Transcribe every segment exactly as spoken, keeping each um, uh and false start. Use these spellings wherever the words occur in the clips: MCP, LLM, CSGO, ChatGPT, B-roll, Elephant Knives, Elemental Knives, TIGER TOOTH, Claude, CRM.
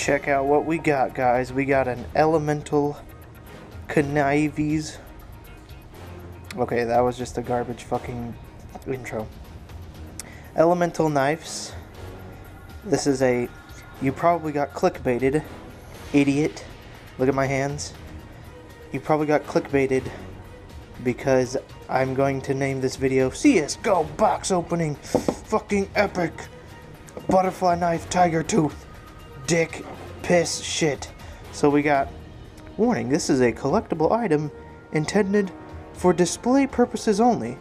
check out what we got, guys. We got an Elemental Knives. Okay, that was just a garbage fucking intro. Elemental Knives. This is a... You probably got clickbaited, idiot. Look at my hands. You probably got clickbaited because I'm going to name this video C S G O box opening fucking epic butterfly knife tiger tooth dick piss shit. So we got warning, this is a collectible item intended for display purposes only.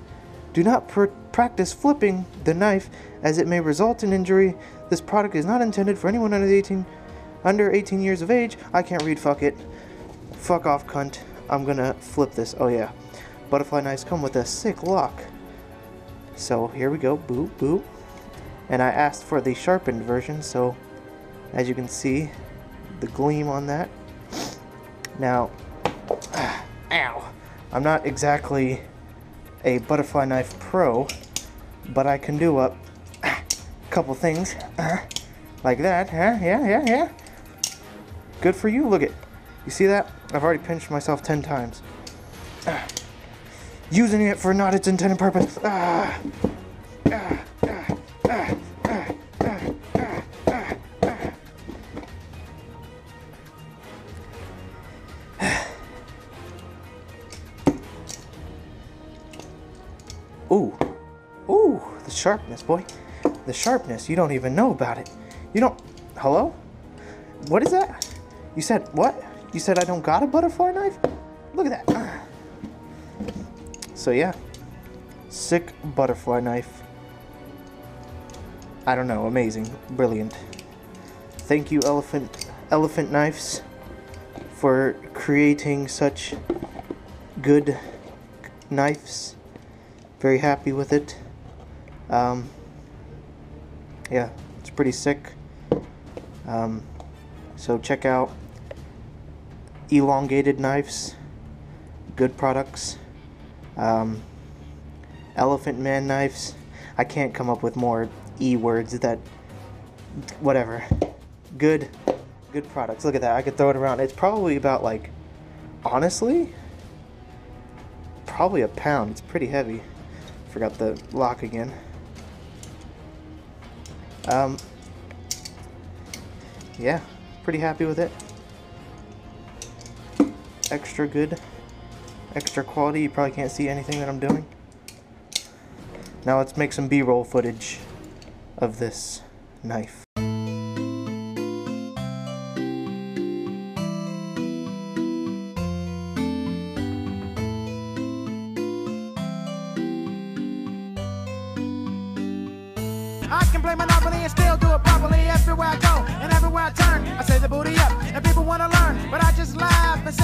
Do not pr practice flipping the knife as it may result in injury. This product is not intended for anyone under eighteen under eighteen years of age. I can't read, fuck it. Fuck off, cunt. I'm gonna flip this. Oh yeah. Butterfly knives come with a sick lock. So here we go. Boo, boo. And I asked for the sharpened version, so as you can see, the gleam on that. Now, ah, ow. I'm not exactly a butterfly knife pro, but I can do up a couple things uh, like that. Huh? Yeah, yeah, yeah. Good for you. Look at, you see that? I've already pinched myself ten times. Uh, using it for not its intended purpose. Ah. Ah. Ah, ah, ah, ah, ah, ah. Ooh, ooh, the sharpness, boy. The sharpness, you don't even know about it. You don't, hello? What is that? You said what? You said I don't got a butterfly knife? Look at that. So yeah, sick butterfly knife. I don't know, amazing, brilliant. Thank you, Elephant Elephant Knives, for creating such good knives. Very happy with it. Um, yeah, it's pretty sick. Um, so check out Elongated Knives, good products. Um, Elephant Man Knives. I can't come up with more E words that, whatever, good, good products. Look at that, I could throw it around. It's probably about, like, honestly, probably a pound. It's pretty heavy. Forgot the lock again. Um, yeah, pretty happy with it. Extra good, extra quality. You probably can't see anything that I'm doing. Now let's make some B-roll footage of this knife. I can play Monopoly and still do it properly everywhere I go and everywhere I turn. I say the booty up and people want to learn, but I just laugh and